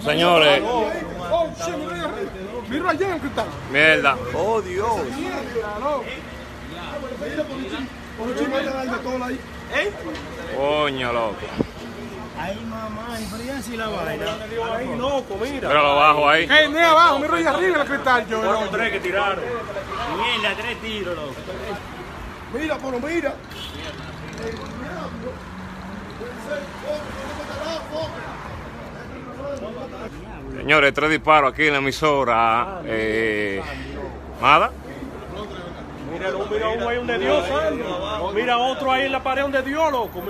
Signore, merda. Oh Dio. Coño, loco. Ay, mamá, enfríase la vaina. Ay, loco, mira. Pero lo bajo ahí. Hey, mira abajo, mira allá arriba el cristal, yo. Fueron tres que tiraron. Mierda, tres tiros, loco. Mira, polo, mira. Signore, tre disparos aquí en la emisora. Nada. Mira, mira uno ahí donde Dios, Sandro. Mira otro ahí en la pared donde Dios, loco.